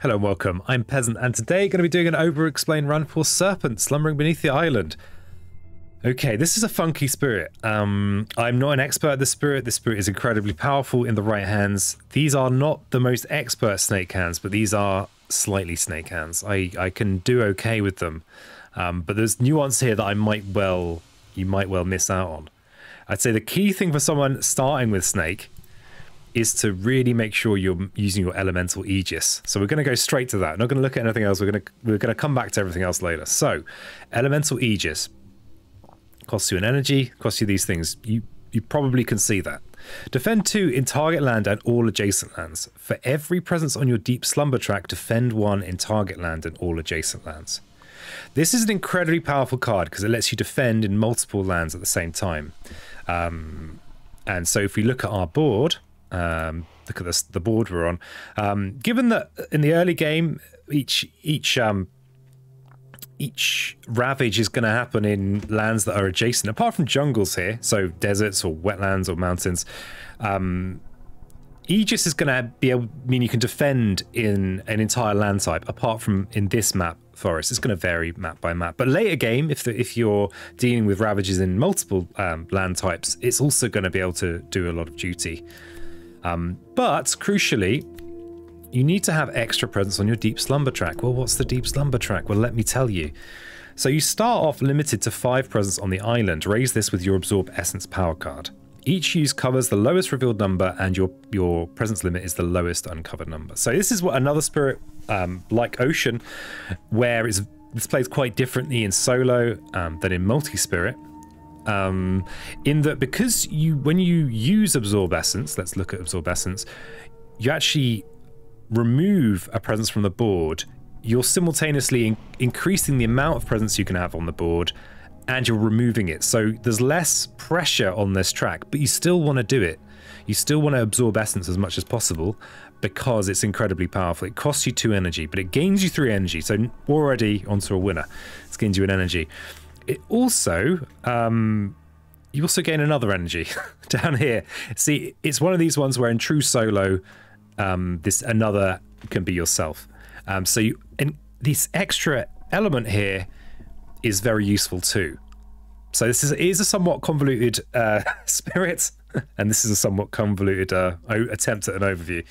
Hello and welcome, I'm Peasant, and today going to be doing an Overexplained run for Serpent Slumbering Beneath the Island. Okay, this is a funky spirit. I'm not an expert at this spirit. This spirit is incredibly powerful in the right hands. These are not the most expert snake hands, but these are slightly snake hands. I can do okay with them, but there's nuance here that you might well miss out on. I'd say the key thing for someone starting with snake is to really make sure you're using your Elemental Aegis. So we're going to go straight to that. We're not going to look at anything else. We're going to come back to everything else later. So, Elemental Aegis costs you an energy, costs you these things. You probably can see that. Defend 2 in target land and all adjacent lands. For every presence on your Deep Slumber track, defend 1 in target land and all adjacent lands. This is an incredibly powerful card because it lets you defend in multiple lands at the same time. And so if we look at our board, look at this, the board we're on, given that in the early game each ravage is going to happen in lands that are adjacent, apart from jungles here, so deserts or wetlands or mountains, Aegis is going to be able to mean you can defend in an entire land type, apart from in this map, forest. It's going to vary map by map. But later game, if you're dealing with ravages in multiple land types, it's also going to be able to do a lot of duty. But crucially, you need to have extra presence on your Deep Slumber track. Well, what's the Deep Slumber track? Well, let me tell you. So you start off limited to 5 presence on the island. Raise this with your Absorb Essence power card. Each use covers the lowest revealed number, and your presence limit is the lowest uncovered number. So this is what another spirit like Ocean, where it's played quite differently in solo than in multi-spirit. In that, because when you use Absorb Essence, let's look at Absorb Essence, you actually remove a presence from the board. You're simultaneously increasing the amount of presence you can have on the board, and you're removing it. So there's less pressure on this track, but you still want to do it. You still want to absorb essence as much as possible because it's incredibly powerful. It costs you 2 energy, but it gains you 3 energy. So already onto a winner. It's gained you an energy. It also, you also gain another energy down here. See, it's one of these ones where in true solo, this another can be yourself. And this extra element here is very useful too. So this is a somewhat convoluted spirit, and this is a somewhat convoluted attempt at an overview.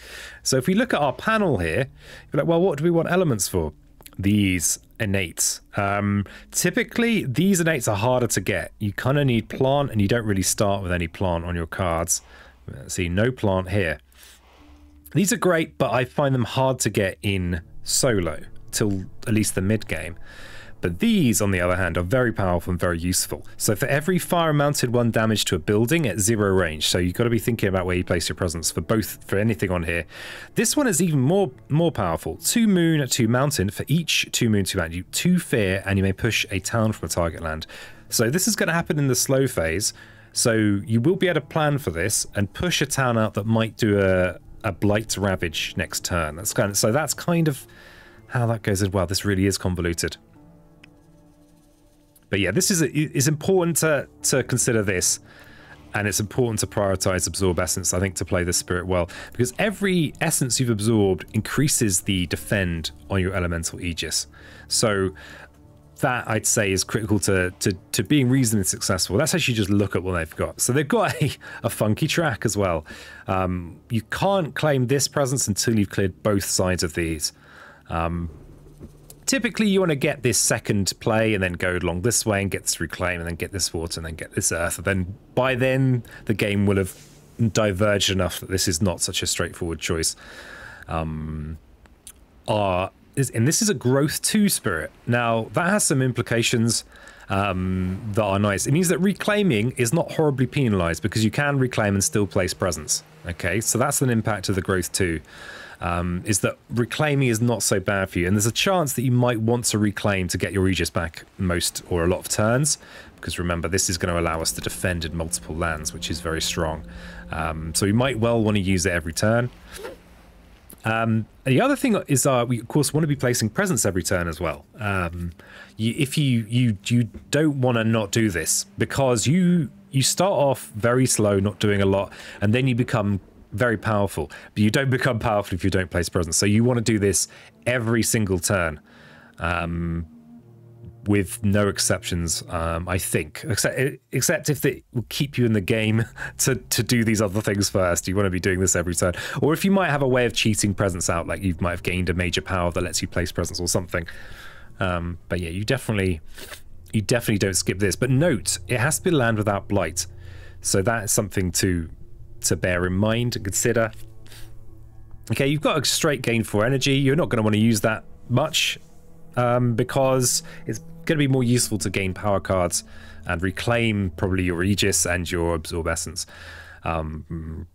So if we look at our panel here, you're like, well, what do we want elements for? These innates. Typically, these innates are harder to get. You kind of need plant, and you don't really start with any plant on your cards. Let's see, no plant here. These are great, but I find them hard to get in solo, till at least the mid-game. But these, on the other hand, are very powerful and very useful. So for every fire-mounted 1 damage to a building at 0 range, so you've got to be thinking about where you place your presence for anything on here. This one is even more powerful. 2 moon at 2 mountain. For each 2 moon, 2 mountain, you 2 fear, and you may push a town from a target land. So this is going to happen in the slow phase. So you will be able to plan for this and push a town out that might do a blight ravage next turn. So that's kind of how that goes as well. This really is convoluted. But yeah, this is important to consider this, and it's important to prioritize Absorb Essence, I think, to play this spirit well, because every essence you've absorbed increases the defend on your Elemental Aegis. So that, I'd say, is critical to being reasonably successful. Let's actually just look at what they've got. So they've got a funky track as well. You can't claim this presence until you've cleared both sides of these. Typically, you want to get this second play and then go along this way and get this reclaim and then get this water and then get this earth. And then by then, the game will have diverged enough that this is not such a straightforward choice. And this is a growth 2 spirit. Now, that has some implications that are nice. It means that reclaiming is not horribly penalized because you can reclaim and still place presence. Okay, so that's an impact of the growth 2. Is that reclaiming is not so bad for you, and there's a chance that you might want to reclaim to get your Aegis back most or a lot of turns, because remember, this is going to allow us to defend in multiple lands, which is very strong. So we might well want to use it every turn. The other thing is we of course want to be placing presence every turn as well. If you don't want to not do this, because you start off very slow, not doing a lot, and then you become very powerful, but you don't become powerful if you don't place presence. So you want to do this every single turn, with no exceptions, I think, except if it will keep you in the game to do these other things first. You want to be doing this every turn. Or if you might have a way of cheating presence out, like you might have gained a major power that lets you place presence or something. But yeah, you definitely don't skip this. But note, it has to be land without blight. So that is something to bear in mind and consider. Okay, you've got a straight gain for energy. You're not going to want to use that much, because it's going to be more useful to gain power cards and reclaim probably your Aegis and your Absorb Essence. We'll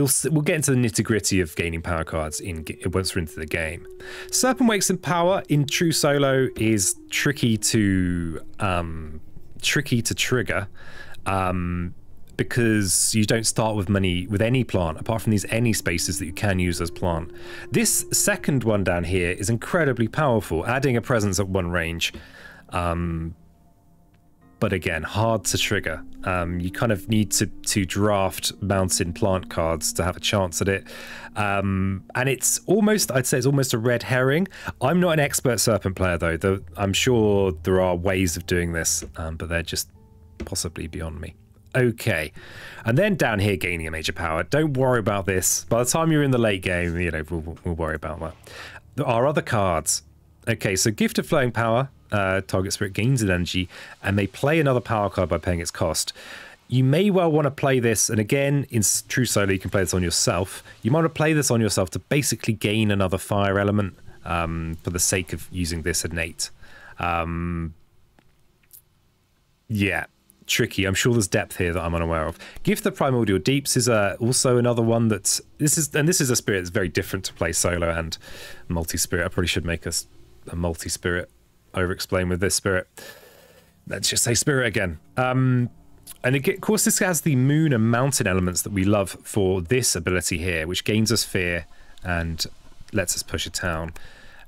get into the nitty-gritty of gaining power cards once we're into the game. Serpent Wakes in power in true solo is tricky to trigger, because you don't start with any plant apart from these any spaces that you can use as plant. This second one down here is incredibly powerful, adding a presence at one range, but again, hard to trigger. You kind of need to draft mountain plant cards to have a chance at it. And it's almost, I'd say it's almost a red herring. I'm not an expert Serpent player though. I'm sure there are ways of doing this, but they're just possibly beyond me. Okay, and then down here, gaining a major power. Don't worry about this. By the time you're in the late game, you know, we'll worry about that. There are other cards. Okay, so Gift of Flowing Power, target spirit gains an energy, and they play another power card by paying its cost. You may well want to play this, and again, in true solo, you can play this on yourself. You might want to play this on yourself to basically gain another fire element, for the sake of using this innate. Yeah, tricky. I'm sure there's depth here that I'm unaware of. Gift of Primordial Deeps is also another one that's, this is a spirit that's very different to play solo and multi-spirit. I probably should make a multi-spirit Overexplained with this spirit. Let's just say spirit again. And of course this has the moon and mountain elements that we love for this ability here, which gains us fear and lets us push a town.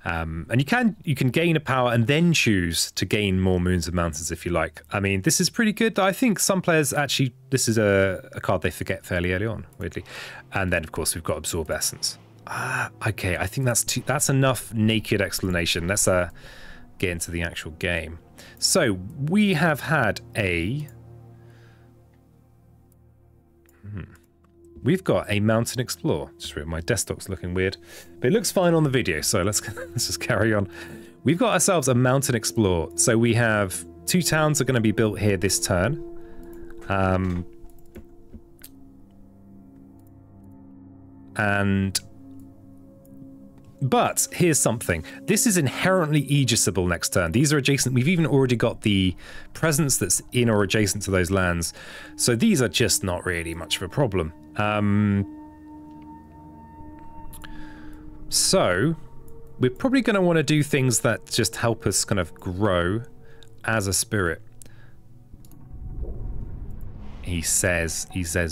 And you can gain a power and then choose to gain more moons and mountains if you like. I mean, this is pretty good. I think some players actually, this is a card they forget fairly early on, weirdly. And then of course we've got Absorb Essence. Okay, I think that's enough naked explanation. Let's get into the actual game. So we have had we've got a mountain explore. Just remember, my desktop's looking weird, but it looks fine on the video, so let's just carry on. We've got ourselves a mountain explore. So we have two towns are going to be built here this turn. But here's something. This is inherently Aegisable next turn. These are adjacent. We've even already got the presence that's in or adjacent to those lands. So these are just not really much of a problem. So we're probably going to want to do things that just help us kind of grow as a spirit. He says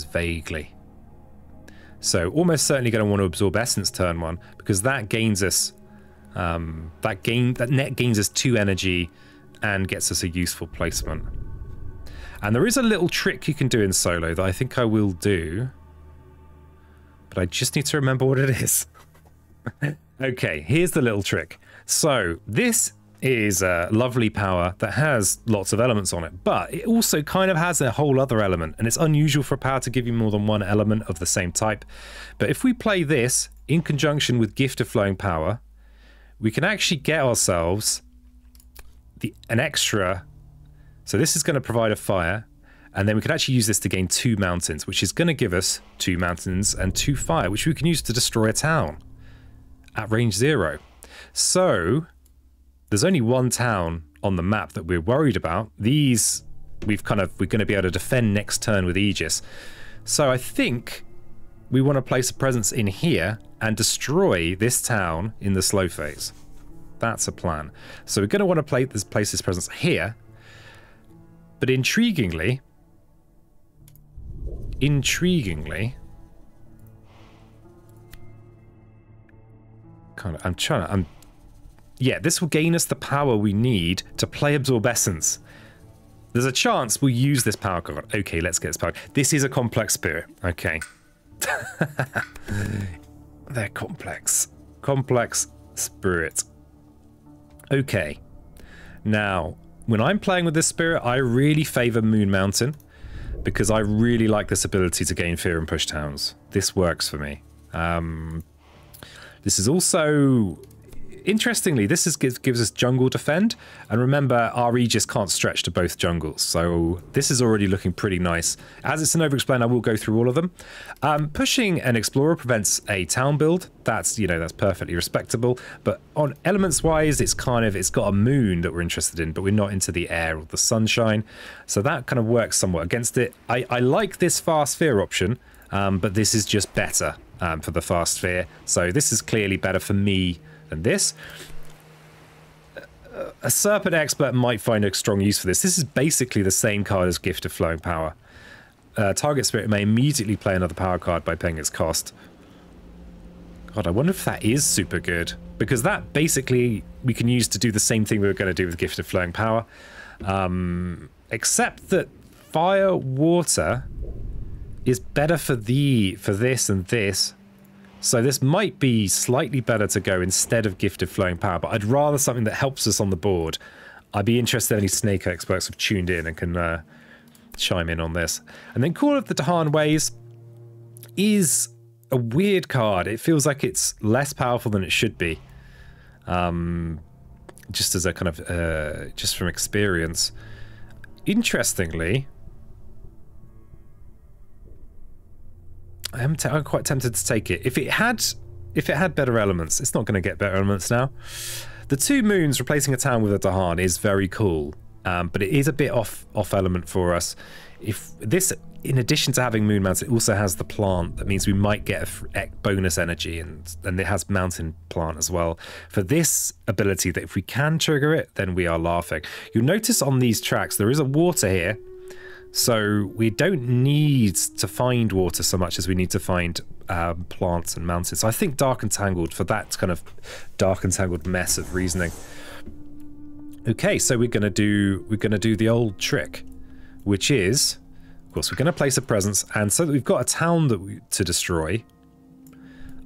vaguely. So almost certainly going to want to Absorb Essence turn one, because that gains us that net gains us 2 energy and gets us a useful placement. And there is a little trick you can do in solo that I think I will do, but I just need to remember what it is. Okay, here's the little trick. So this is a lovely power that has lots of elements on it, but it also kind of has a whole other element, and it's unusual for a power to give you more than one element of the same type. But if we play this in conjunction with Gift of Flowing Power, we can actually get ourselves an extra. So this is going to provide a fire, and then we can actually use this to gain 2 mountains, which is going to give us 2 mountains and 2 fire, which we can use to destroy a town at range 0. So there's only one town on the map that we're worried about. These, we're going to be able to defend next turn with Aegis. So I think we want to place a presence in here and destroy this town in the slow phase. That's a plan. So we're going to want to place this presence here. But intriguingly, yeah, this will gain us the power we need to play Absorb Essence. There's a chance we'll use this power card. Okay, let's get this power. This is a complex spirit. Okay. They're complex. Complex spirit. Okay. Now, when I'm playing with this spirit, I really favor Moon Mountain because I really like this ability to gain fear and push towns. This works for me. This is also... Interestingly, this is gives us jungle defend, and remember our Aegis can't stretch to both jungles, so this is already looking pretty nice. As it's an overexplained, I will go through all of them. Pushing an explorer prevents a town build. That's, you know, that's perfectly respectable. But on elements wise, it's kind of, it's got a moon that we're interested in, but we're not into the air or the sunshine, so that kind of works somewhat against it. I like this fast fear option, but this is just better for the fast fear. So this is clearly better for me. And this, a Serpent expert might find a strong use for this. This is basically the same card as Gift of Flowing Power. Target spirit may immediately play another power card by paying its cost. God, I wonder if that is super good, because that basically we can use to do the same thing we were going to do with Gift of Flowing Power, except that Fire Water is better for this and this. So this might be slightly better to go instead of Gift of Flowing Power, but I'd rather something that helps us on the board. I'd be interested if any Snake experts have tuned in and can chime in on this. And then Call of the Dahan Ways is a weird card. It feels like it's less powerful than it should be, just as a kind of, just from experience. Interestingly, I'm quite tempted to take it. If it had better elements, it's not going to get better elements now. The two moons replacing a town with a Dahan is very cool, but it is a bit off element for us. If this, in addition to having moon mountain, it also has the plant. That means we might get a bonus energy, and it has mountain plant as well. For this ability, that if we can trigger it, then we are laughing. You'll notice on these tracks there is a water here. So we don't need to find water so much as we need to find plants and mountains. So I think Dark and Tangled for that kind of Dark and Tangled mess of reasoning. Okay, so we're gonna do the old trick, which is, of course, we're gonna place a presence, and so that we've got a town that to destroy.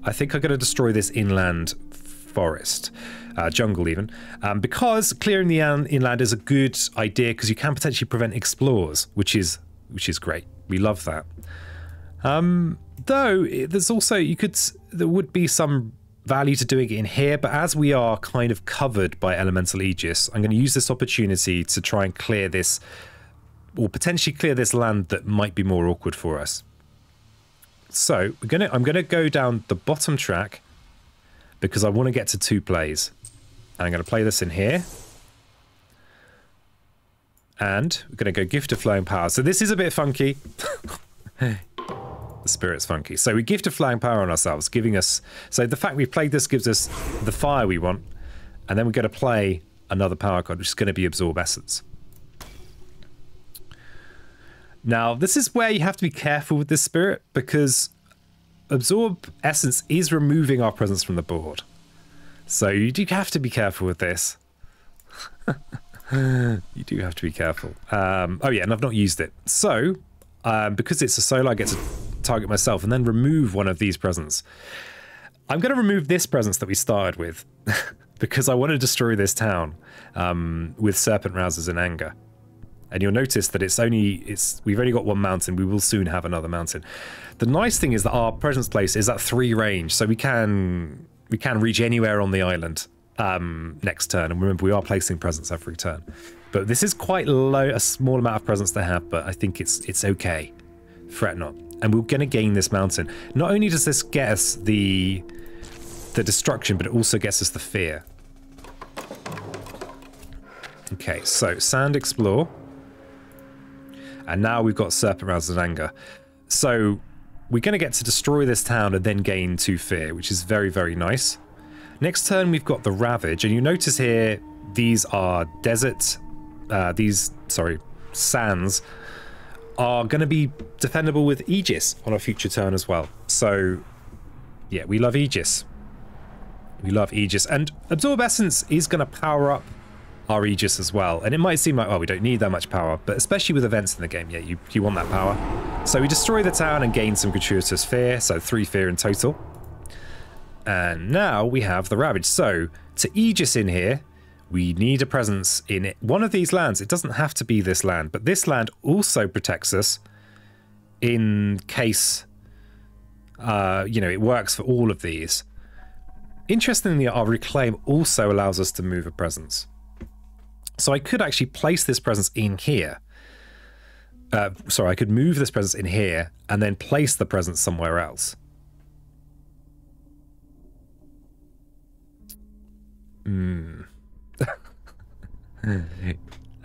I think I'm gonna destroy this inland forest. Jungle even, because clearing the inland is a good idea because you can potentially prevent explorers, which is great. We love that. Though there's also, there would be some value to doing it in here, but as we are kind of covered by Elemental Aegis, I'm going to use this opportunity to try and clear this, or potentially clear this land that might be more awkward for us. So I'm gonna go down the bottom track because I want to get to two plays. I'm going to play this in here. And we're going to go Gift of Flowing Power. So this is a bit funky. The spirit's funky. So we Gift of Flowing Power on ourselves, giving us... So the fact we've played this gives us the fire we want. And then we're going to play another power card, which is going to be Absorb Essence. Now, this is where you have to be careful with this spirit, because Absorb Essence is removing our presence from the board. So you do have to be careful with this. You do have to be careful. Oh yeah, and I've not used it. So, because it's a solo, I get to target myself and then remove one of these presents. I'm going to remove this presence that we started with because I want to destroy this town with Serpent Rouses in Anger. And you'll notice that we've only got one mountain. We will soon have another mountain. The nice thing is that our presence place is at 3 range, so we can reach anywhere on the island next turn. And remember, we are placing presence every turn. But this is quite low, a small amount of presence to have, but I think it's okay. Fret not. And we're gonna gain this mountain. Not only does this get us the destruction, but it also gets us the fear. Okay, so Sand Explore. And now we've got Serpent Rouses in Anger. So we're going to get to destroy this town and then gain 2 fear, which is very, very nice. Next turn, we've got the Ravage. And you notice here, these are desert... sands are going to be defendable with Aegis on a future turn as well. So, yeah, we love Aegis. We love Aegis. And Absorb Essence is going to power up our Aegis as well, and it might seem like, oh, we don't need that much power, but especially with events in the game, yeah, you want that power. So we destroy the town and gain some gratuitous fear, so 3 fear in total. And now we have the Ravage. So to Aegis in here, we need a presence in one of these lands. It doesn't have to be this land, but this land also protects us in case, you know, it works for all of these. Interestingly, our Reclaim also allows us to move a presence. So I could actually place this presence in here. Sorry, I could move this presence in here and then place the presence somewhere else.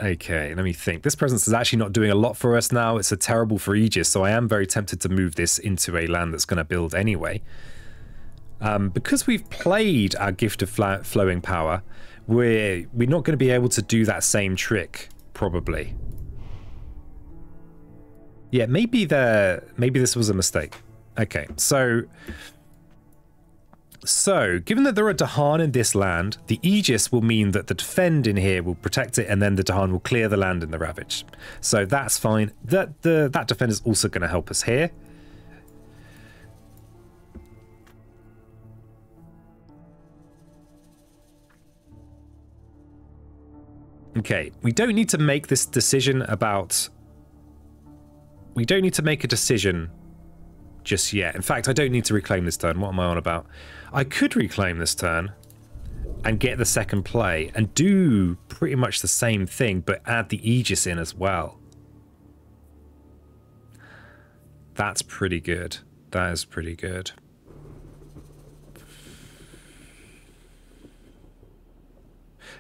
Okay, let me think. This presence is actually not doing a lot for us now. It's a terrible for Aegis, so I am very tempted to move this into a land that's going to build anyway. Because we've played our Gift of Flowing Power, we're not going to be able to do that same trick, probably. Yeah, maybe this was a mistake. Okay, so given that there are Dahan in this land, the Aegis will mean that the Defend in here will protect it, and then the Dahan will clear the land in the Ravage. So that's fine. That Defend is also going to help us here. Okay, we don't need to make this decision about... We don't need to make a decision just yet. In fact, I don't need to reclaim this turn. What am I on about? I could reclaim this turn and get the second play and do pretty much the same thing, but add the Aegis in as well. That's pretty good. That is pretty good.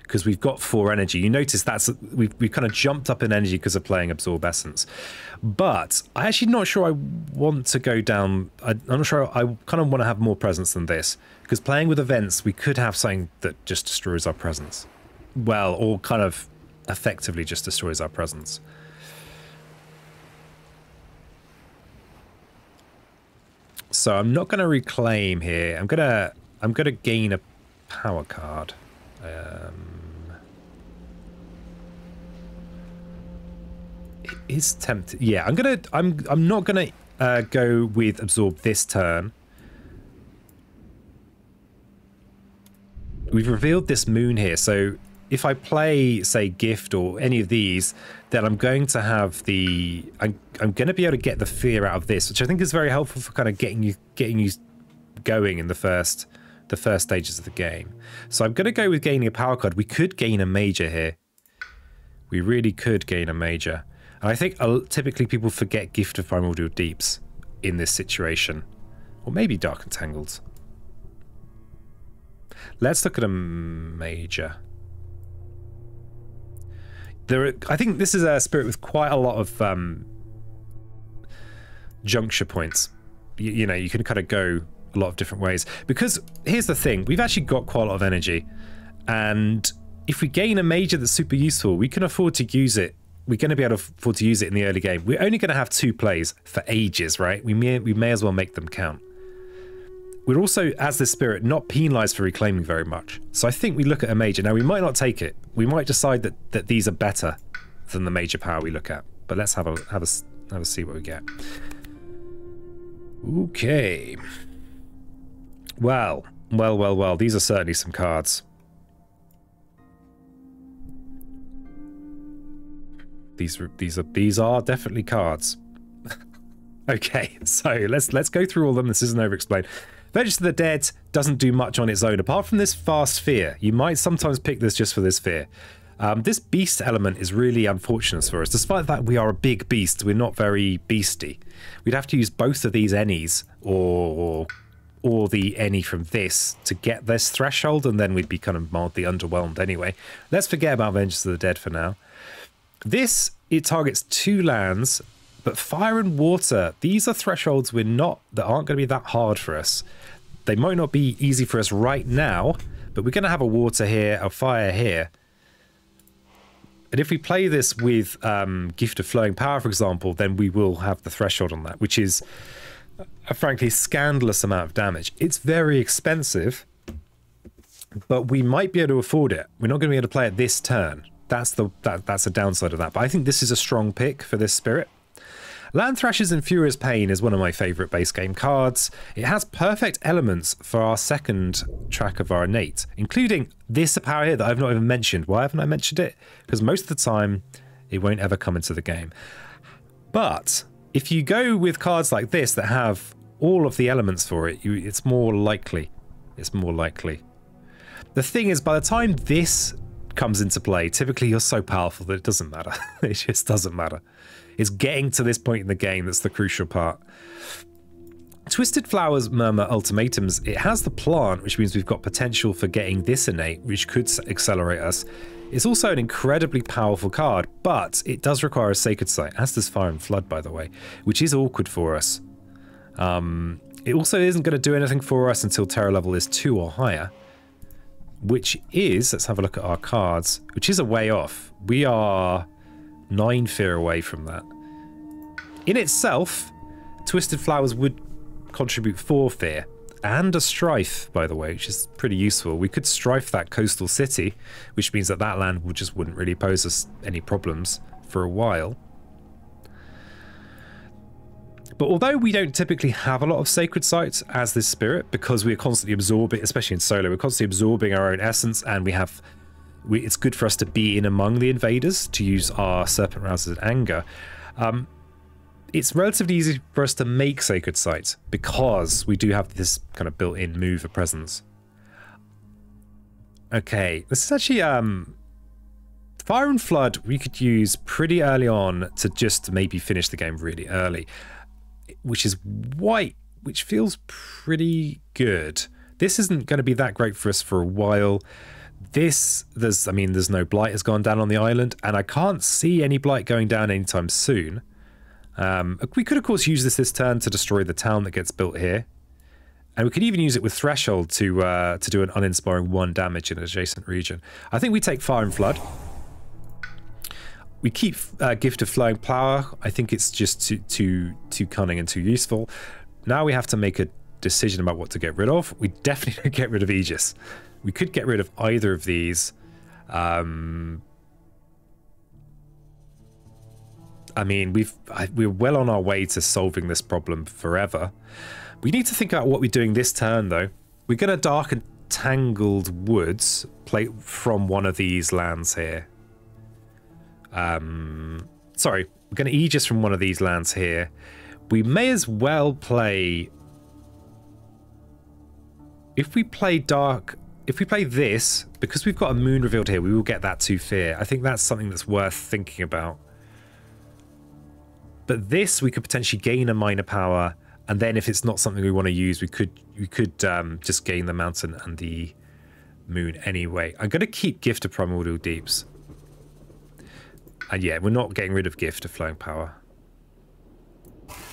Because we've got 4 energy. You notice that's we've kind of jumped up in energy because of playing Absorb Essence. But I'm actually not sure I want to go down. I'm not sure. I kind of want to have more presence than this, because playing with events, we could have something that just destroys our presence. Well, or kind of effectively just destroys our presence. So I'm not going to reclaim here. I'm gonna gain a power card. It is tempting. Yeah, I'm not gonna go with Absorb this turn. We've revealed this moon here, so if I play, say, Gift or any of these, then I'm going to have the. I'm gonna be able to get the fear out of this, which I think is very helpful for kind of getting you going in the first stages of the game. So I'm going to go with gaining a power card. We could gain a major here. We really could gain a major. And I think typically people forget Gift of Primordial Deeps in this situation. Or maybe Dark and Tangled. Let's look at a major. I think this is a spirit with quite a lot of juncture points. You know, you can kind of go a lot of different ways, because here's the thing, we've actually got quite a lot of energy, and if we gain a major that's super useful, we can afford to use it. We're going to be able to afford to use it in the early game. We're only going to have 2 plays for ages, right? We may as well make them count. We're also, as this spirit, not penalized for reclaiming very much, so I think we look at a major. Now, we might not take it. We might decide that these are better than the major power we look at, but let's have a see what we get. Okay. Well, these are certainly some cards. These are definitely cards. Okay, so let's go through all of them. This isn't Overexplained. Vengeance of the Dead doesn't do much on its own, apart from this fast fear. You might sometimes pick this just for this fear. This beast element is really unfortunate for us. Despite that we are a big beast, we're not very beasty. We'd have to use both of these Ennies or the Ennie from this to get this threshold, and then we'd be kind of mildly underwhelmed anyway. Let's forget about Vengeance of the Dead for now. This, it targets 2 lands, but Fire and Water, these are thresholds that aren't going to be that hard for us. They might not be easy for us right now, but we're going to have a Water here, a Fire here. And if we play this with Gift of Flowing Power, for example, then we will have the threshold on that, which is a frankly scandalous amount of damage. It's very expensive, but we might be able to afford it. We're not going to be able to play it this turn. That's the downside of that. But I think this is a strong pick for this spirit. Land Thrashes and Furies Pain is one of my favourite base game cards. It has perfect elements for our second track of our innate, including this power here that I've not even mentioned. Why haven't I mentioned it? Because most of the time it won't ever come into the game. But if you go with cards like this that have all of the elements for it, it's more likely. It's more likely. The thing is, by the time this comes into play, typically you're so powerful that it doesn't matter. It just doesn't matter. It's getting to this point in the game that's the crucial part. Twisted Flowers Murmur Ultimatums. It has the plant, which means we've got potential for getting this innate, which could accelerate us. It's also an incredibly powerful card, but it does require a Sacred Site, as does Fire and Flood, by the way, which is awkward for us. It also isn't going to do anything for us until Terror level is 2 or higher, which is, let's have a look at our cards, which is a way off. We are 9 fear away from that. In itself, Twisted Flowers would contribute 4 fear and a Strife, by the way, which is pretty useful. We could Strife that coastal city, which means that that land just wouldn't really pose us any problems for a while. But although we don't typically have a lot of Sacred Sites as this spirit, because we're constantly absorbing, especially in solo, we're constantly absorbing our own essence, and it's good for us to be in among the invaders, to use our Serpent Rouses in Anger. It's relatively easy for us to make Sacred Sites because we do have this kind of built-in move of presence. Okay, this is actually... Fire and Flood we could use pretty early on to just maybe finish the game really early, which is white, which feels pretty good. This isn't going to be that great for us for a while. There's no blight has gone down on the island, and I can't see any blight going down anytime soon. We could of course use this turn to destroy the town that gets built here, and we could even use it with Threshold to do an uninspiring 1 damage in an adjacent region. I think we take Fire and Flood. We keep Gift of Flowing Power. I think it's just too cunning and too useful. Now we have to make a decision about what to get rid of. We definitely don't get rid of Aegis. We could get rid of either of these. I mean, we're well on our way to solving this problem forever. We need to think about what we're doing this turn, though. We're going to Dark and Tangled Woods, play from one of these lands here. Sorry, we're going to Aegis from one of these lands here. We may as well play... If we play this, because we've got a moon revealed here, we will get that 2 fear. I think that's something that's worth thinking about. But this, we could potentially gain a minor power, and then if it's not something we want to use, we could just gain the mountain and the moon anyway. I'm going to keep Gift of Primordial Deeps. And yeah, we're not getting rid of Gift of Flowing Power.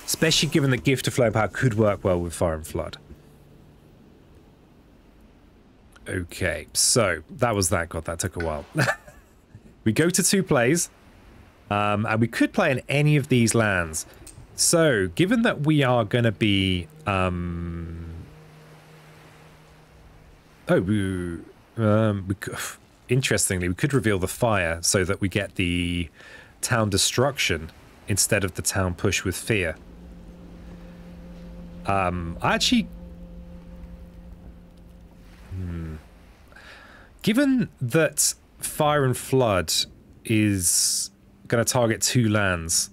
Especially given that Gift of Flowing Power could work well with Fire and Flood. Okay, so that was that. God, that took a while. We go to 2 plays. And we could play in any of these lands. So, given that we are going to be... Interestingly, we could reveal the fire so that we get the town destruction instead of the town push with fear. Given that Fire and Flood is going to target 2 lands,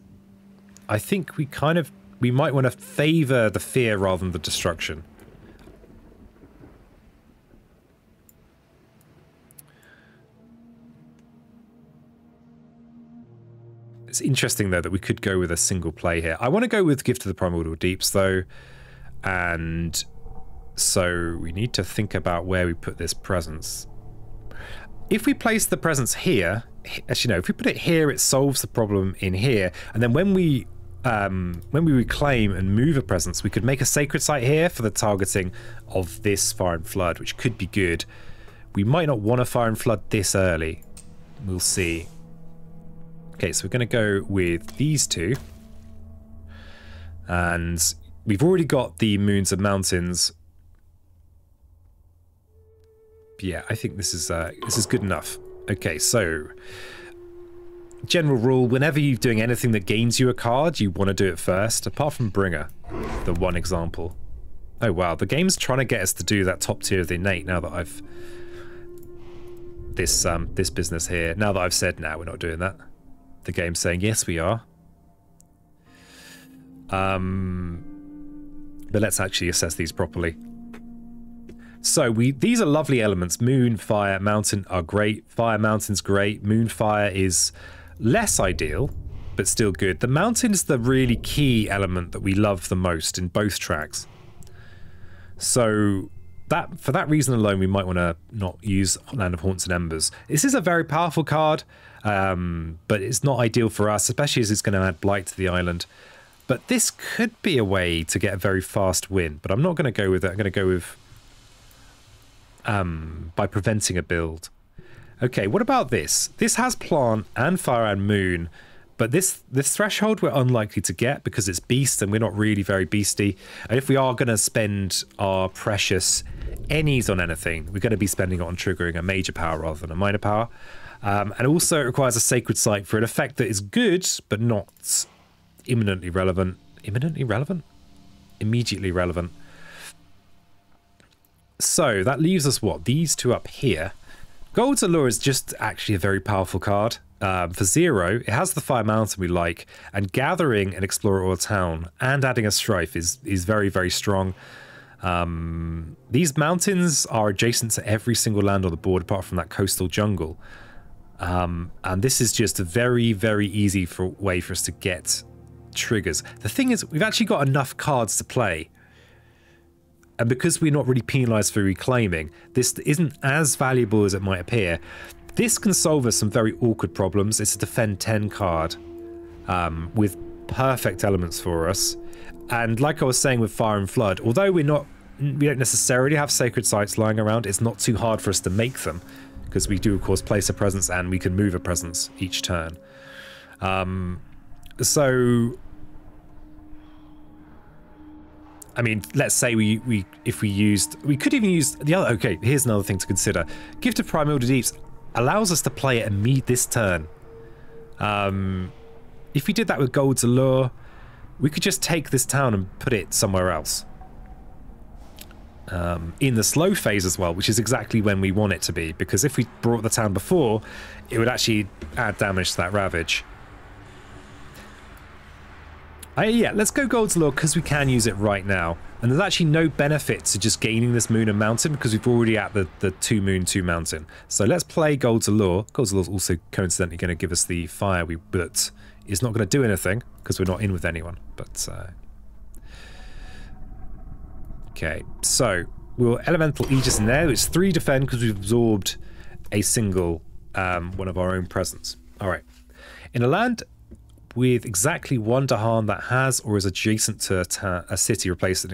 I think we might want to favor the fear rather than the destruction. It's interesting, though, that we could go with a single play here. I want to go with Gift of the Primordial Deeps, though. And so we need to think about where we put this presence. If we place the presence here, actually, no, if we put it here, it solves the problem in here. And then when we reclaim and move a presence, we could make a Sacred Site here for the targeting of this Fire and Flood, which could be good. We might not want a Fire and Flood this early. We'll see. Okay, so we're going to go with these 2. And we've already got the moons and mountains. Yeah, I think this is good enough. Okay, so general rule, whenever you're doing anything that gains you a card, you want to do it first, apart from Bringer, the one example. Oh wow, the game's trying to get us to do that top tier of the innate now that I've... This business here, now that I've said, nah, we're not doing that. The game's saying, yes, we are. But let's actually assess these properly. So these are lovely elements. Moon, fire, mountain are great. Fire, mountain's great. Moon, fire is less ideal, but still good. The mountain's the really key element that we love the most in both tracks. So that for that reason alone, we might want to not use Land of Haunts and Embers. This is a very powerful card, but it's not ideal for us, especially as it's going to add blight to the island. But this could be a way to get a very fast win, but I'm not going to go with it. I'm going to go with... by preventing a build. Okay, what about this? This has plant and fire and moon, but this threshold we're unlikely to get because it's beast and we're not really very beasty. And if we are going to spend our precious ennies on anything, we're going to be spending it on triggering a major power rather than a minor power. And also it requires a sacred site for an effect that is good, but not imminently relevant. Imminently relevant? Immediately relevant. So that leaves us what? These two up here. Gold's Allure is just actually a very powerful card. For 0, it has the Fire Mountain we like, and gathering an Explorer or Town and adding a Strife is very, very strong. These mountains are adjacent to every single land on the board apart from that coastal jungle. And this is just a very, very easy way for us to get triggers. The thing is, we've actually got enough cards to play. And because we're not really penalized for reclaiming, this isn't as valuable as it might appear. This can solve us some very awkward problems. It's a defend 10 card with perfect elements for us. And like I was saying with Fire and Flood, although we don't necessarily have sacred sites lying around, it's not too hard for us to make them because we do, of course, place a presence and we can move a presence each turn. I mean, let's say we could even use the other. Okay, here's another thing to consider. Gift of Primordial Deeps allows us to play it and meet this turn. If we did that with Gold's Allure, we could just take this town and put it somewhere else. In the slow phase as well, which is exactly when we want it to be, because if we brought the town before, it would actually add damage to that Ravage. Yeah, let's go Gold's Allure because we can use it right now. And there's actually no benefit to just gaining this moon and mountain because we've already at the 2 moon, 2 mountain. So let's play Gold's Allure. Gold's Allure is also coincidentally going to give us the fire, but it's not going to do anything because we're not in with anyone. But okay, so we'll Elemental Aegis in there. It's 3 defend because we've absorbed a single one of our own presence. All right, in a land with exactly 1 Dahan that has or is adjacent to a city, replace a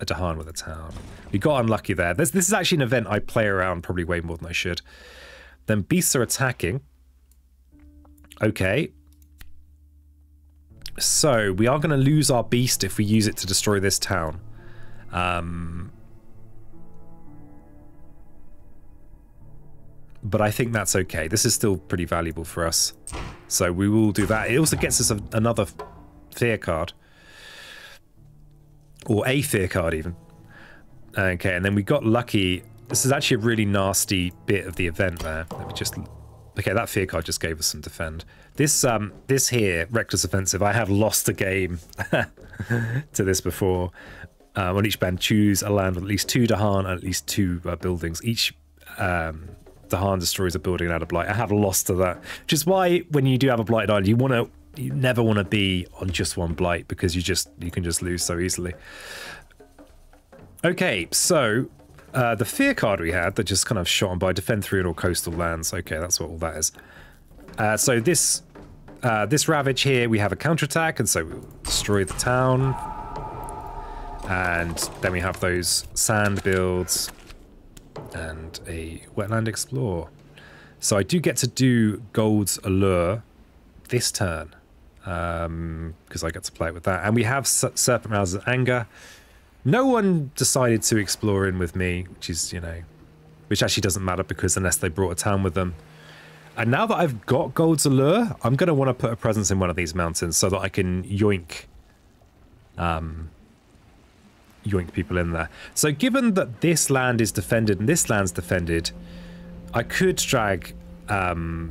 Dahan with a town. We got unlucky there. This is actually an event I play around probably way more than I should. Then beasts are attacking. Okay. So we are going to lose our beast if we use it to destroy this town. But I think that's okay. This is still pretty valuable for us. So we will do that. It also gets us another fear card. Or a fear card even. Okay, and then we got lucky. This is actually a really nasty bit of the event there. Let me just... Okay, that fear card just gave us some defend. This this here, Reckless Offensive, I have lost a game to this before. On each band, choose a land with at least 2 Dahan and at least 2 buildings. Each... Dahan destroys a building out of blight. I have lost to that, which is why when you do have a blighted island, you never want to be on just one blight because you can just lose so easily. Okay, so the fear card we had that just kind of shot on by defend 3 in all coastal lands. Okay, that's what all that is. So this Ravage here, we have a counterattack, and so we destroy the town, and then we have those sand builds. And a Wetland Explore. So I do get to do Gold's Allure this turn. Because I get to play it with that. And we have Serpent Rouses in Anger. No one decided to explore in with me, which actually doesn't matter because unless they brought a town with them. And now that I've got Gold's Allure, I'm going to want to put a presence in one of these mountains so that I can yoink people in there. So given that this land is defended and this land's defended, I could drag... wow,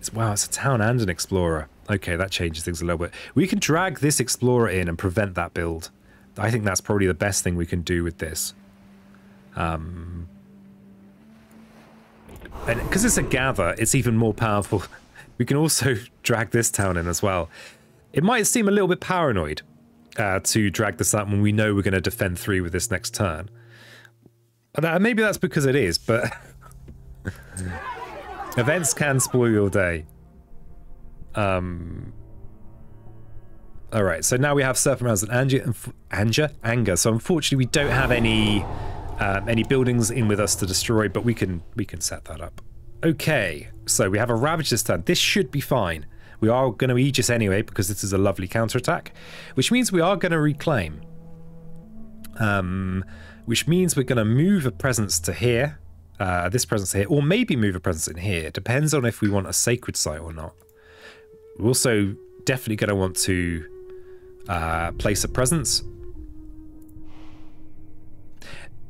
it's a town and an explorer. Okay, that changes things a little bit. We can drag this explorer in and prevent that build. I think that's probably the best thing we can do with this. And because it's a gather, it's even more powerful. We can also drag this town in as well. It might seem a little bit paranoid to drag this out when we know we're going to defend 3 with this next turn. And maybe that's because it is, but... Events can spoil your day. All right, so now we have Serpent Rouses in Anger. So unfortunately, we don't have any buildings in with us to destroy, but we can set that up. Okay, so we have a Ravage this turn. This should be fine. We are going to Aegis anyway because this is a lovely counterattack, which means we are going to reclaim. Which means we're going to move a presence to here, this presence here, or maybe move a presence in here. Depends on if we want a sacred site or not. We're also definitely going to want to place a presence.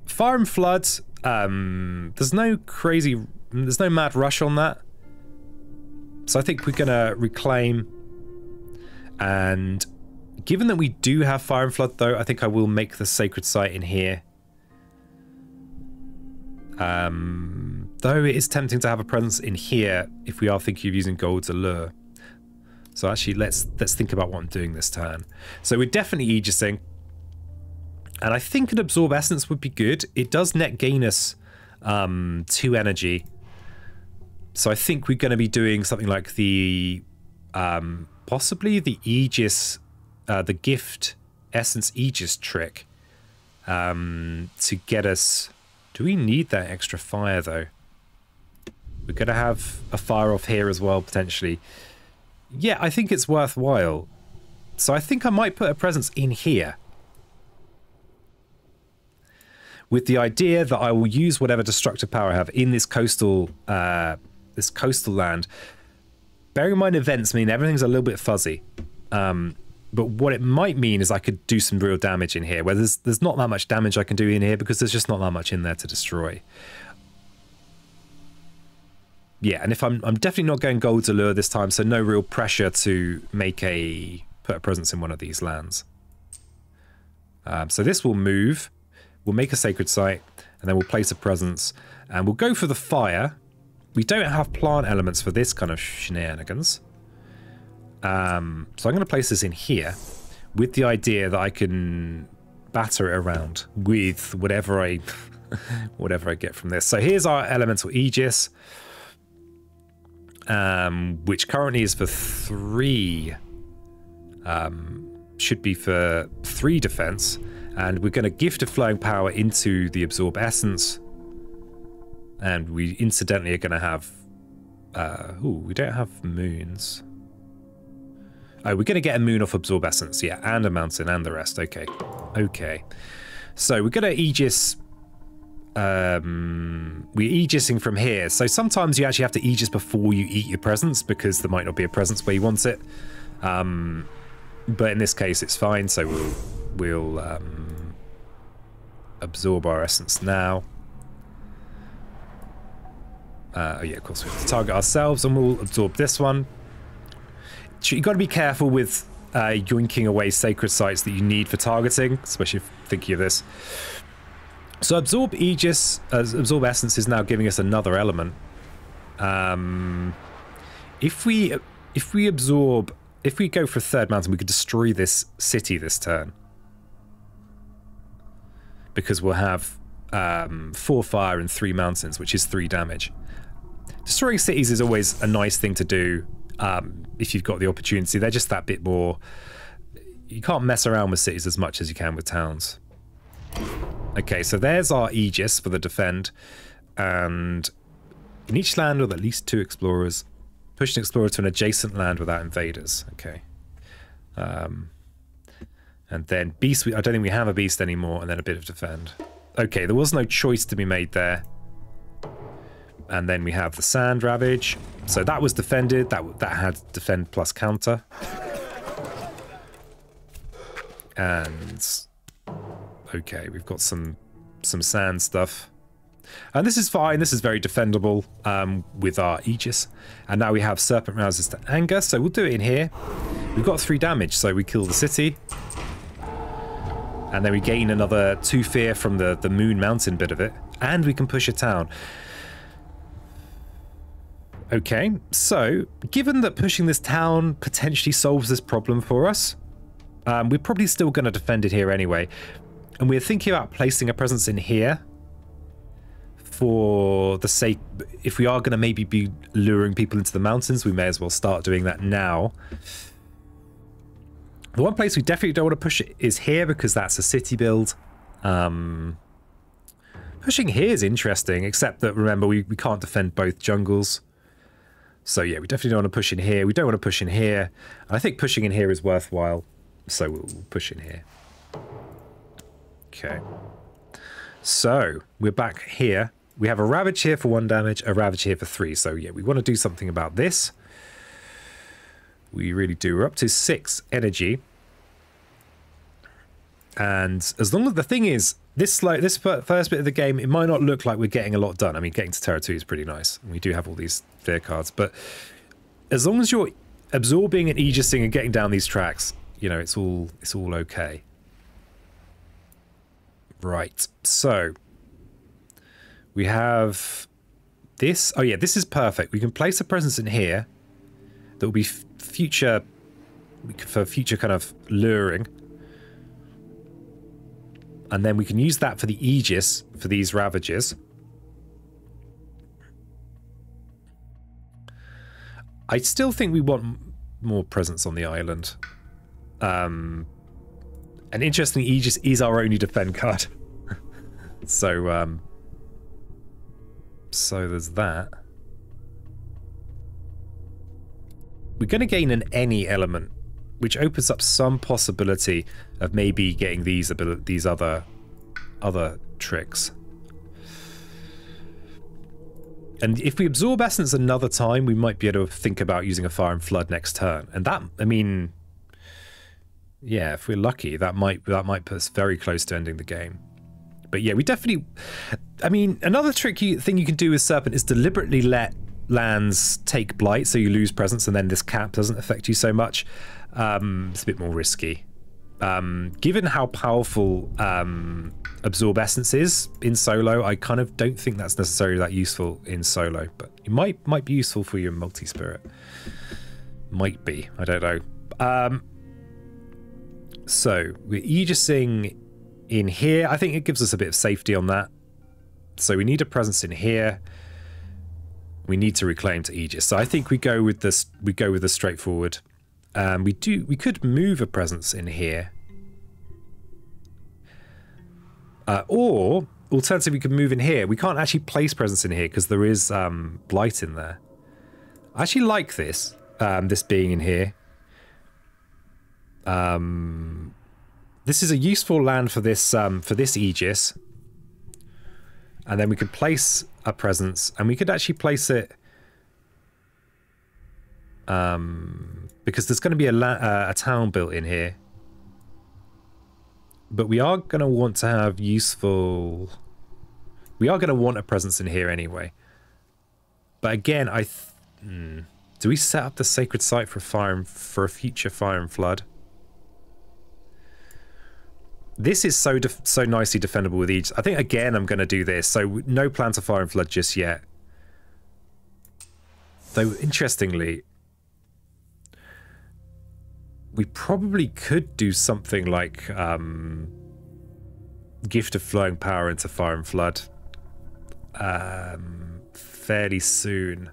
Fire and Flood, there's no mad rush on that. So I think we're going to reclaim. And given that we do have Fire and Flood though, I think I will make the sacred site in here. Though it is tempting to have a presence in here if we are thinking of using Gold's Allure. So actually, let's think about what I'm doing this turn. So we're definitely Aegising. And I think an Absorb Essence would be good. It does net gain us 2 energy. So I think we're going to be doing something like the... possibly the Aegis... the Gift Essence Aegis trick. To get us... Do we need that extra fire, though? We're going to have a fire off here as well, potentially. Yeah, I think it's worthwhile. So I think I might put a presence in here. With the idea that I will use whatever destructive power I have in this coastal land. Bearing in mind events mean everything's a little bit fuzzy. But what it might mean is I could do some real damage in here. Where there's not that much damage I can do in here because there's just not that much in there to destroy. Yeah, and if I'm definitely not going Gold's Allure this time, so no real pressure to put a presence in one of these lands. So this will move. We'll make a sacred site, and then we'll place a presence, and we'll go for the fire. We don't have plant elements for this kind of shenanigans. So I'm going to place this in here with the idea that I can batter it around with whatever I get from this. So here's our Elemental Aegis, which currently is for 3. Should be for 3 defense. And we're going to Gift of Flowing Power into the Absorb Essence. And we incidentally are going to have... ooh, we don't have moons. Oh, we're going to get a moon off Absorb Essence, yeah. And a mountain and the rest, okay. Okay. So we're going to Aegis... we're Aegising from here. So sometimes you actually have to Aegis before you eat your presence because there might not be a presence where you want it. But in this case, it's fine, so we'll absorb our essence now. Oh yeah, of course we have to target ourselves, and we'll absorb this one. You got to be careful with yoinking away sacred sites that you need for targeting, especially if thinking of this. So Absorb Aegis, Absorb Essence is now giving us another element. If we go for a 3rd mountain, we could destroy this city this turn. Because we'll have 4 fire and 3 mountains, which is 3 damage. Destroying cities is always a nice thing to do if you've got the opportunity. They're just that bit more... You can't mess around with cities as much as you can with towns. Okay, so there's our Aegis for the defend. And in each land with at least 2 explorers, push an explorer to an adjacent land without invaders. Okay. And then beast, I don't think we have a beast anymore, and then a bit of defend. Okay, there was no choice to be made there. And then we have the Sand Ravage. So that was defended. That had defend plus counter. And okay, we've got some sand stuff. And this is fine. This is very defendable with our Aegis. And now we have Serpent Rouses to Anger. So we'll do it in here. We've got 3 damage, so we kill the city. And then we gain another 2 fear from the Moon Mountain bit of it. And we can push a town. Okay, so given that pushing this town potentially solves this problem for us, we're probably still going to defend it here anyway. And we're thinking about placing a presence in here. For the sake, if we are going to maybe be luring people into the mountains, we may as well start doing that now. The one place we definitely don't want to push it is here, because that's a city build. Pushing here is interesting, except that, remember, we can't defend both jungles. So yeah, we definitely don't want to push in here. We don't want to push in here. I think pushing in here is worthwhile, so we'll push in here. Okay. So we're back here. We have a Ravage here for 1 damage, a Ravage here for 3. So yeah, we want to do something about this. We really do. We're up to 6 energy. And as long as the thing is, this first bit of the game, it might not look like we're getting a lot done. I mean, getting to Terra 2 is pretty nice. We do have all these fear cards. But as long as you're absorbing and Aegising and getting down these tracks, you know, it's all okay. Right, so we have this. Oh yeah, this is perfect. We can place a presence in here that will be for future kind of luring. And then we can use that for the Aegis for these Ravages. I still think we want more presence on the island. And interestingly, Aegis is our only defend card. So there's that. We're going to gain an any element, which opens up some possibility of maybe getting these other tricks. And if we absorb essence another time, we might be able to think about using a Fire and Flood next turn. And that, I mean, yeah, if we're lucky, that might put us very close to ending the game. But yeah, we definitely, I mean, another tricky thing you can do with Serpent is deliberately let lands take blight, so you lose presence, and then this cap doesn't affect you so much. It's a bit more risky. Given how powerful Absorb Essence is in solo, I kind of don't think that's necessarily that useful in solo, but it might be useful for you in multi-spirit. Might be, I don't know. So we're Aegising in here. I think it gives us a bit of safety on that. So we need a presence in here. We need to reclaim to Aegis. So I think we go with this. We go with the straightforward. We could move a presence in here, or alternatively, we could move in here. We can't actually place presence in here because there is blight in there. I actually like this. This being in here. This is a useful land for this Aegis, and then we could place a presence, and we could actually place it because there's going to be a town built in here, but we are going to want to have useful. We are going to want a presence in here anyway. But again, do we set up the sacred site for a future Fire and Flood? This is so nicely defendable with Aegis. I think, again, I'm going to do this. So no plan to Fire and Flood just yet. Though, interestingly, we probably could do something like Gift of Flowing Power into Fire and Flood fairly soon.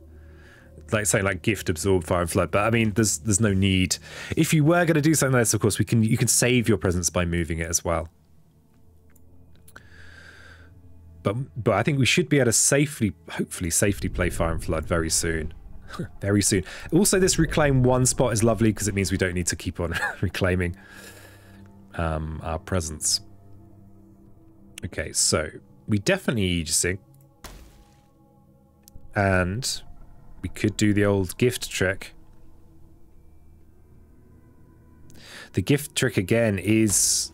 Like saying like Gift, Absorb, Fire and Flood, but I mean there's no need. If you were going to do something like this, of course you can save your presence by moving it as well. But I think we should be able to hopefully safely play Fire and Flood very soon. Very soon. Also, this reclaim 1 spot is lovely because it means we don't need to keep on reclaiming our presence. Okay, so we definitely Aegising. And we could do the old gift trick. The gift trick again is,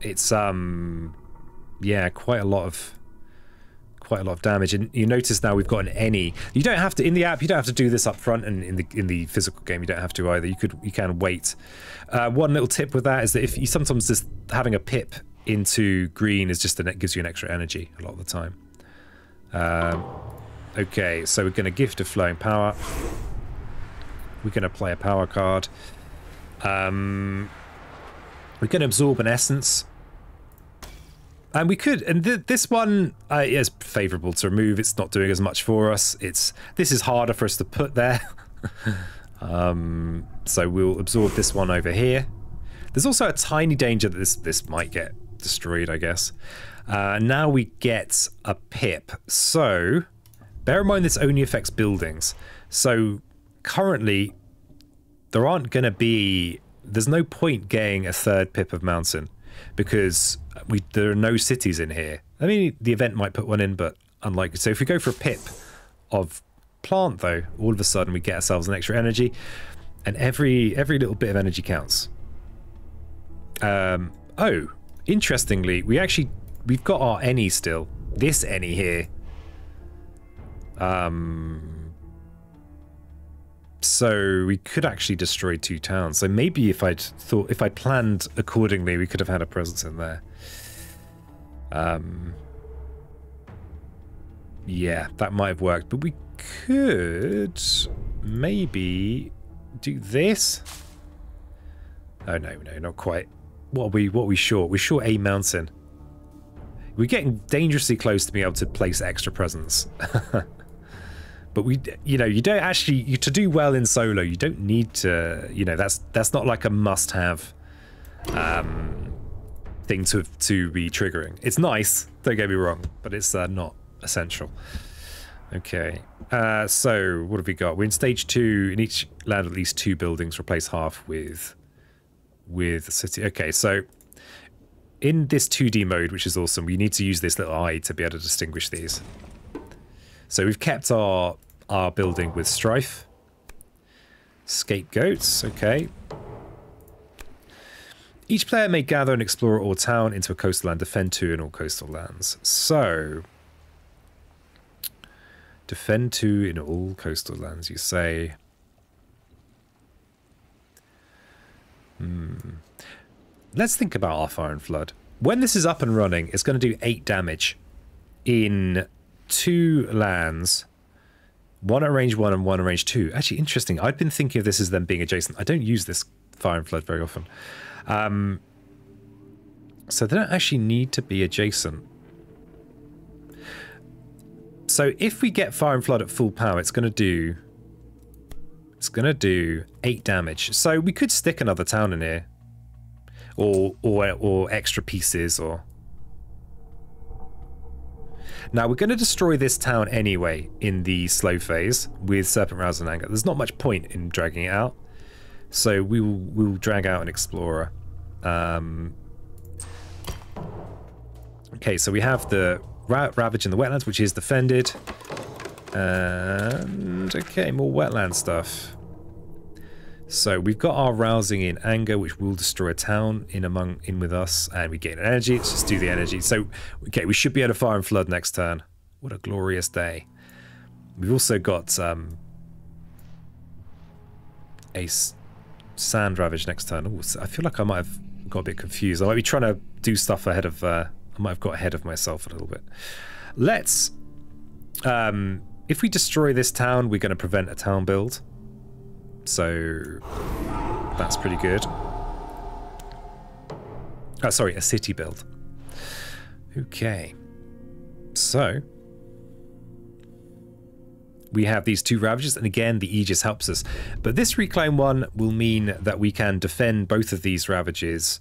it's yeah, quite a lot of damage. And you notice now we've got an any. You don't have to, in the app you don't have to do this up front, and in the physical game you don't have to either. You can wait. One little tip with that is that if you sometimes just having a pip into green is just it gives you an extra energy a lot of the time. Okay, so we're gonna Gift of Flowing Power. We're gonna play a power card. We can absorb an essence, and we could. And this one is favourable to remove. It's not doing as much for us. This is harder for us to put there. So we'll absorb this one over here. There's also a tiny danger that this might get destroyed, I guess. Now we get a pip. So bear in mind this only affects buildings. So currently, there aren't going to be, there's no point getting a third pip of mountain because there are no cities in here. I mean, the event might put one in, but unlikely. So if we go for a pip of plant though, all of a sudden we get ourselves an extra energy, and every little bit of energy counts. Oh, interestingly, we've got our any still. This any here. So we could actually destroy two towns. So maybe if I planned accordingly, we could have had a presence in there. Yeah, that might have worked. But we could maybe do this. Oh no, not quite. What are we short? We're short a mountain. We're getting dangerously close to being able to place extra presence. But you don't actually, to do well in solo, you don't need to, that's not like a must-have thing to be triggering. It's nice, don't get me wrong, but it's not essential. Okay, so what have we got? We're in stage 2, in each land at least 2 buildings, replace half with a city. Okay, so in this 2D mode, which is awesome, we need to use this little eye to be able to distinguish these. So we've kept our building with Strife. Scapegoats, okay. Each player may gather and explore all town into a coastal land, defend 2 in all coastal lands. So, defend 2 in all coastal lands, you say. Let's think about our Fire and Flood. When this is up and running, it's going to do 8 damage in 2 lands, one at range 1 and one at range 2. Actually, interesting. I've been thinking of this as them being adjacent. I don't use this Fire and Flood very often. So they don't actually need to be adjacent. So if we get Fire and Flood at full power, it's gonna do 8 damage. So we could stick another town in here, or extra pieces, or. Now, we're going to destroy this town anyway in the slow phase with Serpent Rouses in Anger. There's not much point in dragging it out. So we'll drag out an explorer. Okay, so we have the Ravage in the Wetlands, which is defended. And, okay, more wetland stuff. So we've got our Rousing in Anger, which will destroy a town in with us, and we gain energy. Let's just do the energy. So, okay, we should be able to Fire and Flood next turn. What a glorious day. We've also got a Sand Ravage next turn. Ooh, I feel like I might have got a bit confused. I might be trying to do stuff ahead of... I might have got ahead of myself a little bit. Let's... if we destroy this town, we're going to prevent a town build. So that's pretty good. Oh, sorry, a city build. Okay. So we have these 2 Ravages, and again, the Aegis helps us. But this reclaim one will mean that we can defend both of these Ravages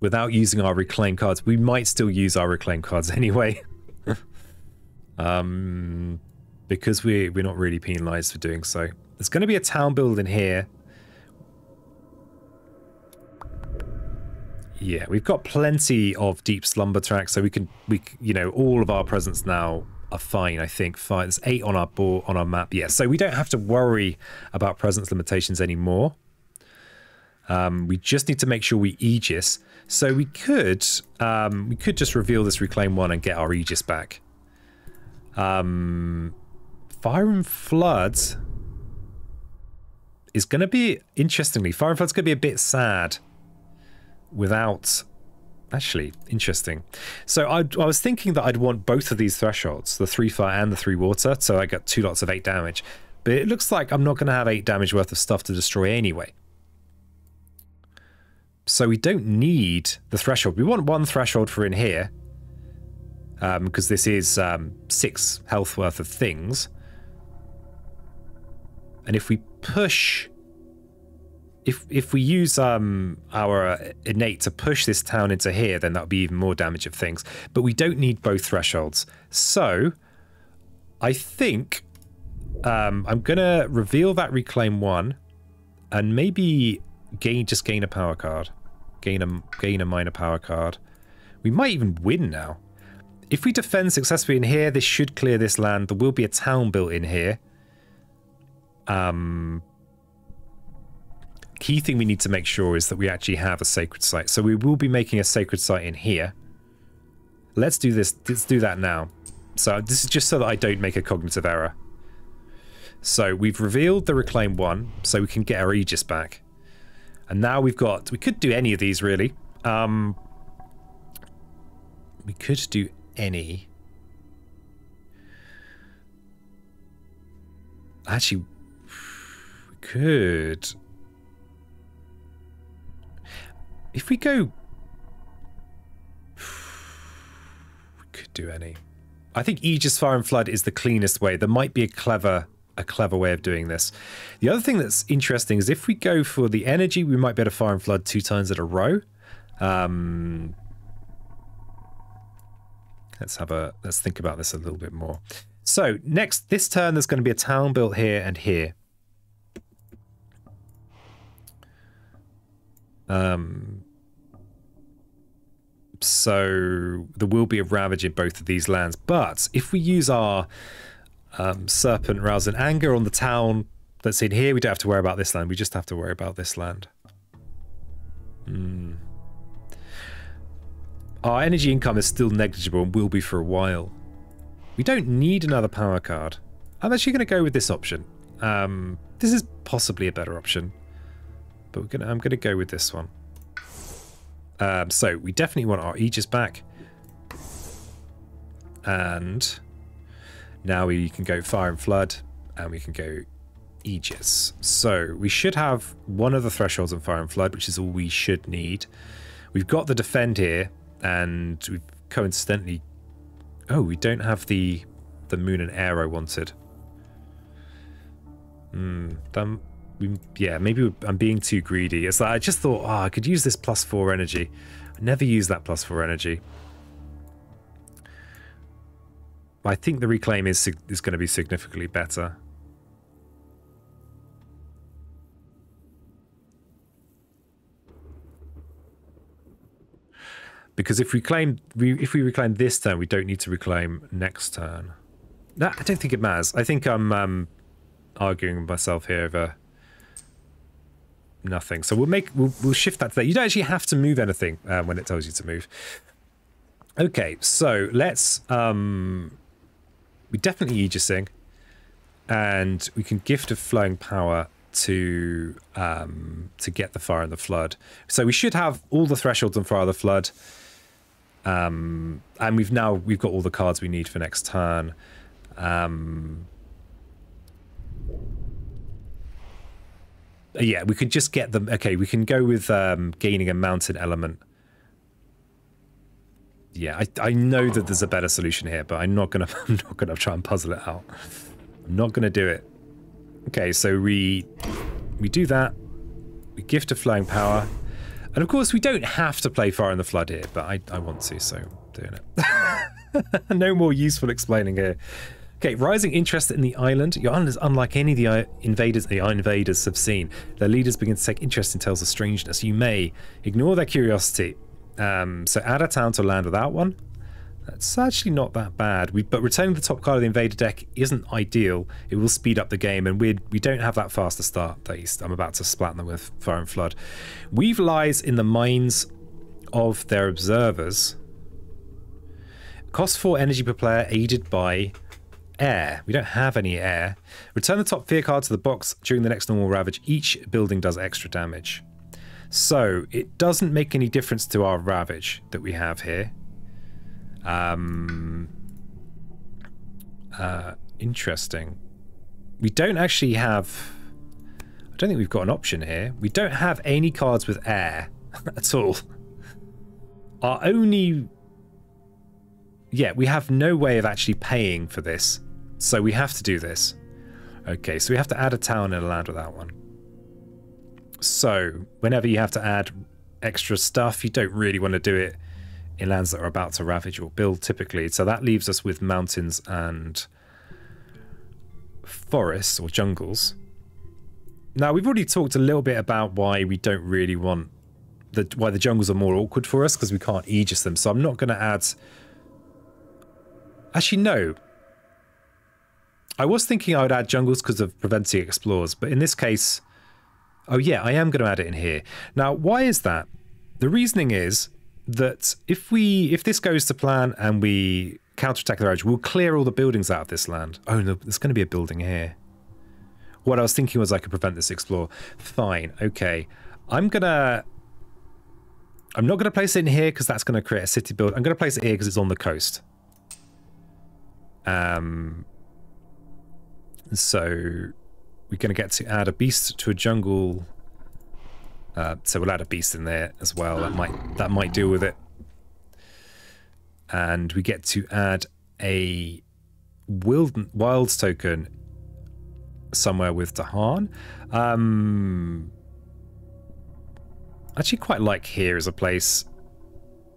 without using our reclaim cards. We might still use our reclaim cards anyway. Because we're not really penalized for doing so. There's going to be a town build in here. Yeah, we've got plenty of deep slumber tracks, so we can all of our presence now are fine, I think. Fine. There's 8 on our board, on our map. Yeah, so we don't have to worry about presence limitations anymore. We just need to make sure we Aegis. So we could just reveal this Reclaim 1 and get our Aegis back. Fire and Flood is going to be, interestingly, Fire and Flood's going to be a bit sad without... Actually, interesting. So I was thinking that I'd want both of these thresholds, the 3 fire and the 3 water, so I got 2 lots of 8 damage. But it looks like I'm not going to have 8 damage worth of stuff to destroy anyway. So we don't need the threshold. We want 1 threshold for in here, because this is 6 health worth of things. And if we push... If we use our innate to push this town into here, then that'll be even more damage of things. But we don't need both thresholds. So I think I'm going to reveal that Reclaim 1 and maybe just gain a power card. Gain a minor power card. We might even win now. If we defend successfully in here, this should clear this land. There will be a town built in here. Key thing we need to make sure is that we actually have a sacred site. So we will be making a sacred site in here. Let's do this. Let's do that now. So this is just so that I don't make a cognitive error. So we've revealed the Reclaim 1, so we can get our Aegis back. And now we've got... We could do any of these, really. We could do any. Actually, we could... If we go... We could do any. I think Aegis, Fire and Flood is the cleanest way. There might be a clever way of doing this. The other thing that's interesting is if we go for the energy, we might be able to Fire and Flood 2 times in a row. Let's think about this a little bit more. So next, this turn, there's going to be a town built here and here. So there will be a ravage in both of these lands, but if we use our Serpent Rouses in Anger on the town that's in here, we don't have to worry about this land. We just have to worry about this land. Our energy income is still negligible and will be for a while. We don't need another power card. I'm actually going to go with this option. This is possibly a better option. But I'm going to go with this one. So we definitely want our Aegis back. And now we can go Fire and Flood. And we can go Aegis. So we should have one of the thresholds on Fire and Flood, which is all we should need. We've got the defend here. And we've coincidentally... Oh, we don't have the moon and air I wanted. Yeah, maybe I'm being too greedy. It's like I just thought, oh, I could use this +4 energy. I never use that +4 energy. I think the Reclaim is going to be significantly better. Because if we reclaim this turn, we don't need to reclaim next turn. No, I don't think it matters. I think I'm arguing with myself here over nothing. So we'll shift that to that. You don't actually have to move anything when it tells you to move. Okay, so let's we definitely Aegising, and we can Gift of Flowing Power to get the Fire and the Flood. So we should have all the thresholds on Fire and the Flood, and we've got all the cards we need for next turn. Yeah, we could just get them. Okay, we can go with gaining a mountain element. Yeah, I know that there's a better solution here, but I'm not gonna try and puzzle it out. I'm not gonna do it. Okay, so we do that. We Gift of Flowing Power, and of course we don't have to play Fire and the Flood here, but I want to, so I'm doing it. No more useful explaining here. Okay, Rising interest in the island. Your island is unlike any of the invaders have seen. Their leaders begin to take interest in tales of strangeness. You may ignore their curiosity. So add a town to land without one. That's actually not that bad, but returning the top card of the Invader deck isn't ideal. It will speed up the game, and we don't have that fast a start that I'm about to splat them with Fire and Flood. Weave lies in the minds of their observers. Cost 4 energy per player, aided by air. We don't have any air. Return the top fear card to the box during the next normal ravage. Each building does extra damage. So it doesn't make any difference to our ravage that we have here. Interesting. We don't actually have... I don't think we've got an option here. We don't have any cards with air at all. Our only... Yeah, we have no way of actually paying for this, so we have to do this. Okay, so we have to add a town and a land with that one. So whenever you have to add extra stuff, you don't really want to do it in lands that are about to ravage or build typically. So that leaves us with mountains and forests or jungles. Now, we've already talked a little bit about why we don't really want why the jungles are more awkward for us, because we can't Aegis them. So I'm not going to add... Actually, no. I was thinking I would add jungles because of preventing explores, but in this case... Oh yeah, I am going to add it in here. Now, why is that? The reasoning is that if this goes to plan and we counterattack the ravage, we'll clear all the buildings out of this land. Oh no, there's going to be a building here. What I was thinking was I could prevent this explore. Fine, okay. I'm not going to place it in here because that's going to create a city build. I'm going to place it here because it's on the coast. So we're going to get to add a beast to a jungle. So we'll add a beast in there as well. That might deal with it. And we get to add a wilds token somewhere with Dahan. Actually, quite like here as a place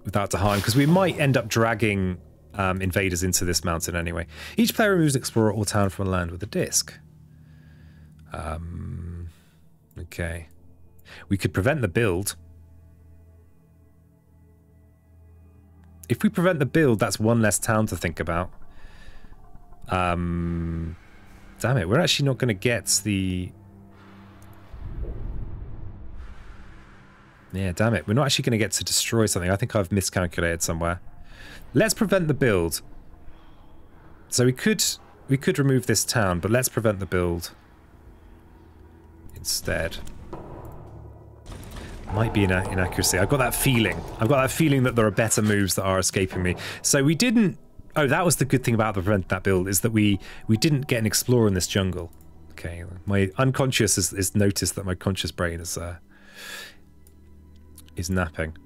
without Dahan, because we might end up dragging invaders into this mountain anyway. Each player removes an explorer or town from a land with a disc. Okay. We could prevent the build. If we prevent the build, that's one less town to think about. Damn it, we're actually not going to get the... Yeah, damn it, we're not actually going to get to destroy something. I think I've miscalculated somewhere. Let's prevent the build. So we could remove this town, but let's prevent the build instead. Might be an inaccuracy. I've got that feeling. I've got that feeling that there are better moves that are escaping me. So we didn't... Oh, that was the good thing about the prevent that build, is that we didn't get an explorer in this jungle. Okay, my unconscious has noticed that my conscious brain is napping.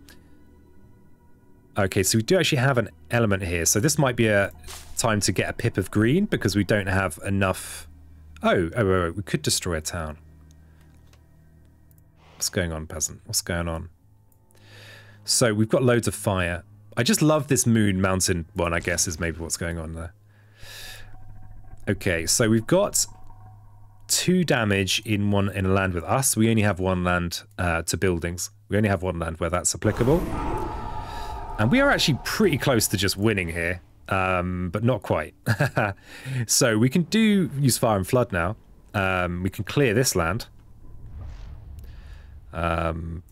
Okay, so we do actually have an element here. So this might be a time to get a pip of green because we don't have enough... Oh, we could destroy a town. What's going on, peasant? What's going on? So we've got loads of fire. I just love this moon mountain one, I guess, is maybe what's going on there. Okay, so we've got 2 damage in a land with us. We only have 1 land to buildings. We only have 1 land where that's applicable. And we are actually pretty close to just winning here, but not quite. So we can use Fire and Flood now. We can clear this land. Oh,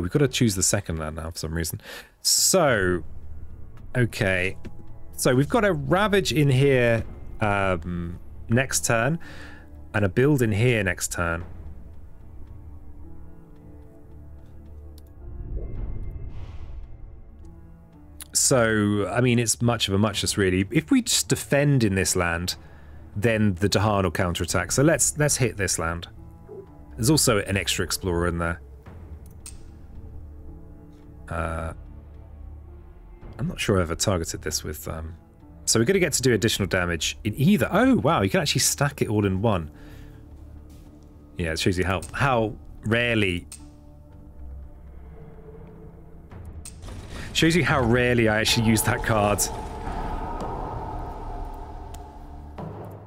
we've got to choose the second land now for some reason. So, okay. So we've got a Ravage in here next turn, and a Build in here next turn. So, I mean, it's much of a muchness, really. If we just defend in this land, then the Dahan will counterattack. So let's hit this land. There's also an extra explorer in there. I'm not sure I ever targeted this with... So we're going to get to do additional damage in either... Oh, wow, you can actually stack it all in one. Yeah, it shows you how rarely... Shows you how rarely I actually use that card.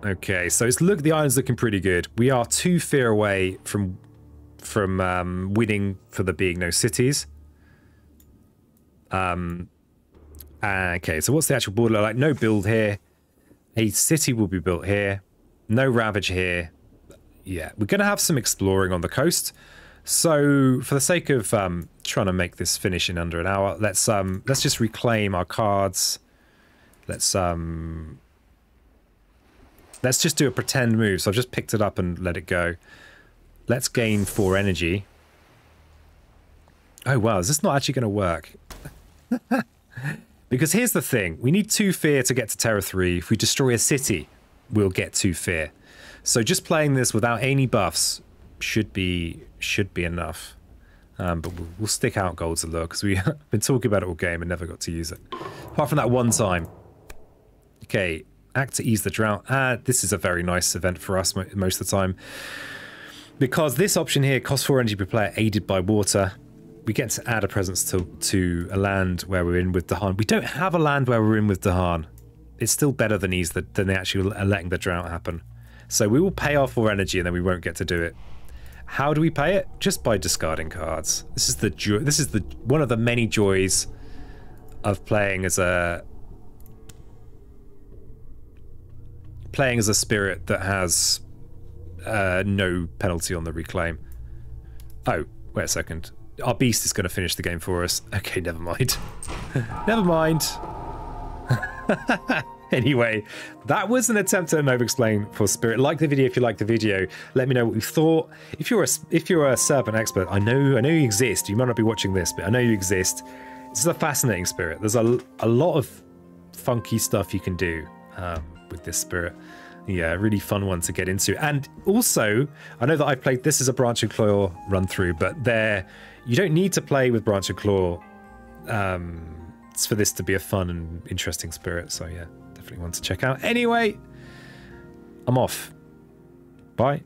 Okay, so the island's looking pretty good. We are 2 fear away from winning for the being no cities. Okay, so what's the actual border like? No build here. A city will be built here. No ravage here. Yeah, we're going to have some exploring on the coast. So for the sake of trying to make this finish in under an hour, let's just reclaim our cards. Let's just do a pretend move. So I've just picked it up and let it go. Let's gain 4 energy. Oh, wow, is this not actually going to work? Because here's the thing. We need 2 fear to get to Terra 3. If we destroy a city, we'll get 2 fear. So just playing this without any buffs should be enough. But we'll stick out Gold's Allure because we've been talking about it all game and never got to use it. Apart from that one time. Okay, Act to Ease the Drought. This is a very nice event for us most of the time. Because this option here costs 4 energy per player, aided by water. We get to add a presence to a land where we're in with Dahan. We don't have a land where we're in with Dahan. It's still better than ease than actually letting the drought happen. So we will pay our 4 energy and then we won't get to do it. How do we pay it? Just by discarding cards. This is the one of the many joys of playing as a spirit that has no penalty on the reclaim. Oh, wait a second. Our beast is going to finish the game for us. Okay, never mind. Never mind. Anyway, that was an attempt at an Overexplained for Spirit. Like the video if you liked the video. Let me know what you thought. If you're a Serpent expert, I know you exist. You might not be watching this, but I know you exist. This is a fascinating spirit. There's a lot of funky stuff you can do with this spirit. Yeah, really fun one to get into. And also, I know that I played this as a Branch and Claw run through, but you don't need to play with Branch and Claw for this to be a fun and interesting spirit. So yeah, definitely one to check out. Anyway, I'm off. Bye.